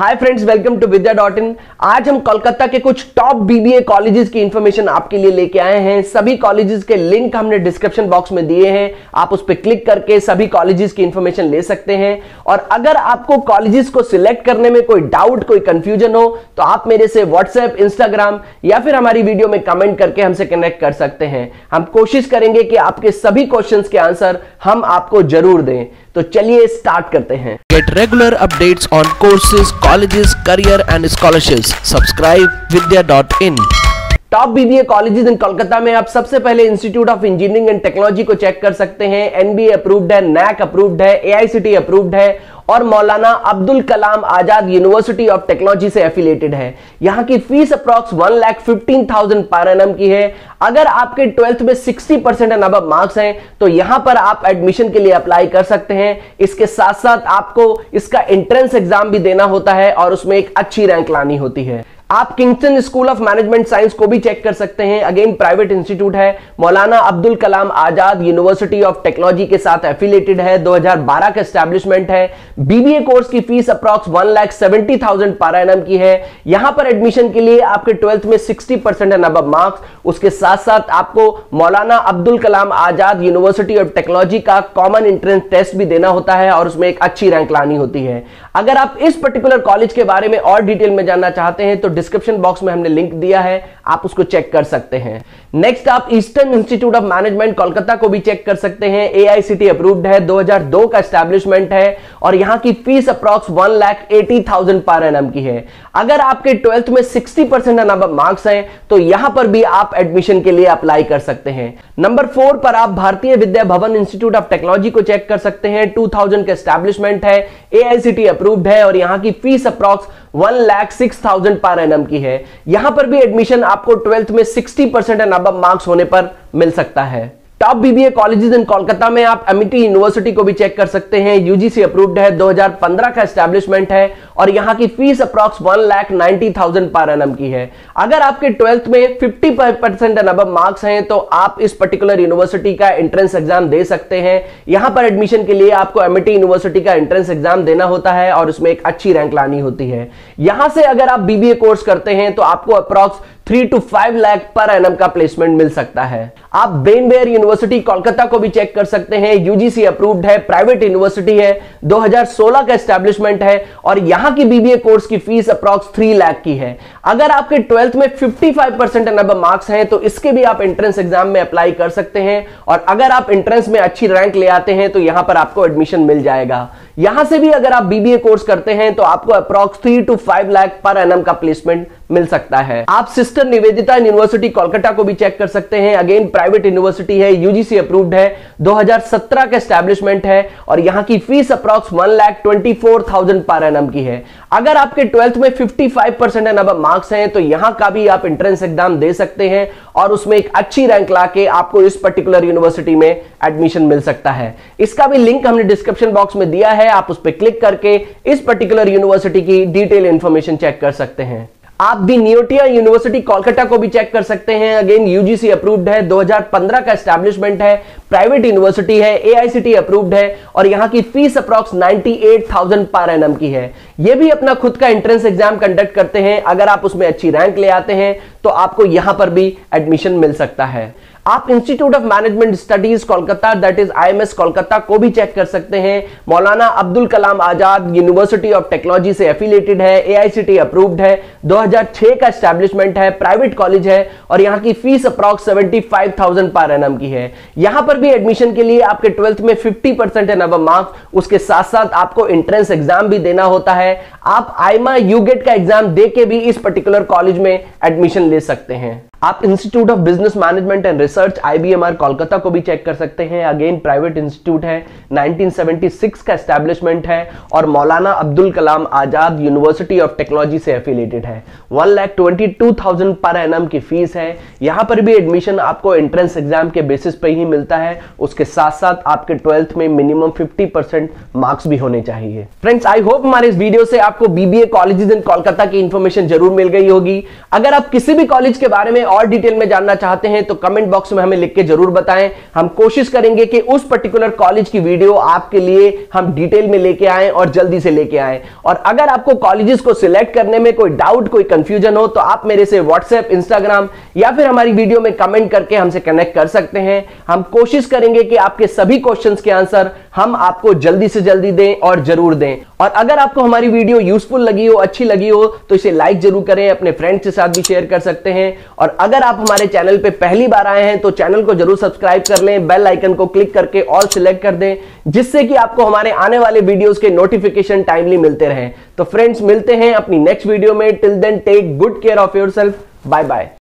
Hi friends, welcome to vidya.in। आज हम कोलकाता के कुछ टॉप बीबीए कॉलेजेस की इंफॉर्मेशन आपके लिए लेके आए हैं। सभी कॉलेजेस के लिंक हमने डिस्क्रिप्शन बॉक्स में दिए हैं, आप उस पर क्लिक करके सभी कॉलेजेस की इंफॉर्मेशन ले सकते हैं। और अगर आपको कॉलेजेस को सिलेक्ट करने में कोई डाउट, कोई कंफ्यूजन हो तो आप मेरे से व्हाट्सएप, इंस्टाग्राम या फिर हमारी वीडियो में कमेंट करके हमसे कनेक्ट कर सकते हैं। हम कोशिश करेंगे कि आपके सभी क्वेश्चन के आंसर हम आपको जरूर दें। तो चलिए स्टार्ट करते हैं। Get regular updates on courses, colleges, career and scholarships. Subscribe vidya.in। Top BBA colleges in Kolkata में आप सबसे पहले institute of engineering and technology को चेक कर सकते हैं। एनबीए अप्रूव्ड है, नैक अप्रूव्ड है, एआईसीटी अप्रूव्ड है और Maulana Abdul Kalam Azad university of technology से एफिलिएटेड है। यहाँ की फीस अप्रॉक्स 1,15,000 पर एनम की है। अगर आपके 12th में 60% एंड अबव मार्क्स हैं तो यहाँ पर आप एडमिशन के लिए अप्लाई कर सकते हैं। इसके साथ साथ आपको इसका एंट्रेंस एग्जाम भी देना होता है और उसमें एक अच्छी रैंक लानी होती है। आप Kingston school of management science को भी चेक कर सकते हैं। अगेन प्राइवेट इंस्टीट्यूट है, Maulana Abdul Kalam Azad university of technology के साथ एफिलिएटेड है। 2012 का एस्टैब्लिशमेंट है। बीबीए कोर्स की फीस अप्रॉक्स 1,70,000 पर एनम की है। यहां पर एडमिशन के लिए आपके 12th में 60% एंड अबव मार्क्स, उसके साथ साथ आपको Maulana Abdul Kalam Azad university of technology का कॉमन एंट्रेंस टेस्ट भी देना होता है और उसमें एक अच्छी रैंक लानी होती है। अगर आप इस पर्टिकुलर कॉलेज के बारे में और डिटेल में जानना चाहते हैं तो डिस्क्रिप्शन बॉक्स में हमने लिंक दिया है, आप उसको चेक कर सकते हैं। नेक्स्ट आप eastern institute of management Kolkata को भी चेक कर सकते हैं। एआईसीटी अप्रूव्ड है, 2002 का एस्टैब्लिशमेंट है और यहां की फीस अप्रॉक्स 1,80,000 पर एनम की है। अगर आपके 12th में 60% एंड अबव मार्क्स हैं तो यहां पर भी आप एडमिशन के लिए अप्लाई कर सकते हैं। नंबर 4 पर आप Bharatiya Vidya Bhavan institute of technology को चेक कर सकते हैं। 2000 का एस्टैब्लिशमेंट है, एआईसीटी अप्रूव्ड है और यहां की फीस अप्रॉक्स 1,06,000 पर एनम की है। यहां पर भी एडमिशन आपको 12th में 60% एंड अबव मार्क्स होने पर मिल सकता है। Top BBA colleges in Kolkata में आप एमिटी यूनिवर्सिटी को भी चेक कर सकते हैं। यूजीसी अप्रूव्ड है, 2015 का एस्टैब्लिशमेंट है और यहाँ की फीस अप्रॉक्स 1,90,000 पर एनम की है। अगर आपके 12th में 50% एंड अबव मार्क्स हैं तो आप इस पर्टिकुलर यूनिवर्सिटी का एंट्रेंस एग्जाम दे सकते हैं। यहाँ पर एडमिशन के लिए आपको एमिटी यूनिवर्सिटी का एंट्रेंस एग्जाम देना होता है और उसमें एक अच्छी रैंक लानी होती है। यहाँ से अगर आप बीबीए कोर्स करते हैं तो आपको approx 3 to 5 lakh per annum का प्लेसमेंट मिल सकता है। आप बेनबेर यूनिवर्सिटी कोलकाता को भी चेक कर सकते हैं। यूजीसी अप्रूव्ड है, प्राइवेट यूनिवर्सिटी है, 2016 का एस्टैब्लिशमेंट है और यहाँ की बीबीए कोर्स की फीस अप्रॉक्स 3 लाख की है। अगर आपके 12th में 55% एंड अबव मार्क्स हैं तो इसके भी आप एंट्रेंस एग्जाम में अप्लाई कर सकते हैं और अगर आप एंट्रेंस में अच्छी रैंक ले आते हैं तो यहाँ पर आपको एडमिशन मिल जाएगा। यहां से भी अगर आप बीबीए कोर्स करते हैं तो आपको approx 3 to 5 lakh per annum का प्लेसमेंट मिल सकता है। आप सिस्टर निवेदिता यूनिवर्सिटी कोलकाता को भी चेक कर सकते हैं। अगेन प्राइवेट यूनिवर्सिटी है, यूजीसी अप्रूव्ड है, 2017 का एस्टैब्लिशमेंट है और यहाँ की फीस अप्रॉक्स 1,24,000 पर एनम की है। अगर आपके 12th में 55% एंड अबव मार्क्स हैं तो यहाँ का भी आप एंट्रेंस एग्जाम दे सकते हैं और उसमें एक अच्छी रैंक लाके आपको इस पर्टिकुलर यूनिवर्सिटी में एडमिशन मिल सकता है। इसका भी लिंक हमने डिस्क्रिप्शन बॉक्स में दिया है, आप उस पर क्लिक करके इस पर्टिकुलर यूनिवर्सिटी की डिटेल इंफॉर्मेशन चेक कर सकते हैं। आप दी नियोटिया यूनिवर्सिटी कोलकाता को भी चेक कर सकते हैं। अगेन यूजीसी अप्रूव्ड है, 2015 का एस्टैब्लिशमेंट है, प्राइवेट यूनिवर्सिटी है, एआईसीटी अप्रूव्ड है और यहाँ की फीस अप्रॉक्स 98,000 पर एनम की है। ये भी अपना खुद का एंट्रेंस एग्जाम कंडक्ट करते हैं। अगर आप उसमें अच्छी रैंक ले आते हैं तो आपको यहाँ पर भी एडमिशन मिल सकता है। आप institute of management studies Kolkata that is IMS Kolkata को भी चेक कर सकते हैं। Maulana Abdul Kalam Azad university of technology से एफिलिएटेड है, एआईसीटी अप्रूव्ड है, 2006 का एस्टैब्लिशमेंट है, प्राइवेट कॉलेज है और यहाँ की फीस अप्रॉक्स 75,000 पर एनम की है। यहाँ पर भी एडमिशन के लिए आपके 12th में 50% एंड अबव मार्क्स, उसके साथ साथ आपको एंट्रेंस एग्जाम भी देना होता है। आप आईमा यूगेट का एग्जाम दे के भी इस पर्टिकुलर कॉलेज में एडमिशन ले सकते हैं। आप institute of business management and research IBMR Kolkata को भी चेक कर सकते हैं। अगेन प्राइवेट इंस्टीट्यूट है, 1976 का एस्टैब्लिशमेंट है और Maulana Abdul Kalam Azad university of technology से एफिलिएटेड है। 1,22,000 पर एनम की फीस है। यहाँ पर भी एडमिशन आपको एंट्रेंस एग्जाम के बेसिस पे ही मिलता है, उसके साथ साथ आपके 12th में मिनिमम 50% मार्क्स भी होने चाहिए। फ्रेंड्स, आई होप हमारे इस वीडियो से आपको बीबीए कॉलेजेस इन कोलकाता की इंफॉर्मेशन जरूर मिल गई होगी। अगर आप किसी भी कॉलेज के बारे में और डिटेल में जानना चाहते हैं तो कमेंट बॉक्स में हमें लिख के जरूर बताएं। हम कोशिश करेंगे कि उस पर्टिकुलर कॉलेज की वीडियो आपके लिए हम डिटेल में लेके आएं और जल्दी से लेके आएं। और अगर आपको कॉलेजेस को सिलेक्ट करने में कोई डाउट, कोई कंफ्यूजन हो तो आप मेरे से व्हाट्सएप, इंस्टाग्राम या फिर हमारी वीडियो में कमेंट करके हमसे कनेक्ट कर सकते हैं। हम कोशिश करेंगे कि आपके सभी क्वेश्चन के आंसर हम आपको जल्दी से जल्दी दें और जरूर दें। और अगर आपको हमारी वीडियो यूजफुल लगी हो, अच्छी लगी हो तो इसे लाइक जरूर करें, अपने फ्रेंड्स के साथ भी शेयर कर सकते हैं। और अगर आप हमारे चैनल पे पहली बार आए हैं तो चैनल को जरूर सब्सक्राइब कर लें, बेल आइकन को क्लिक करके ऑल सिलेक्ट कर दें, जिससे कि आपको हमारे आने वाले वीडियोस के नोटिफिकेशन टाइमली मिलते रहें। तो फ्रेंड्स, मिलते हैं अपनी नेक्स्ट वीडियो में। Till then take good care of yourself. Bye bye.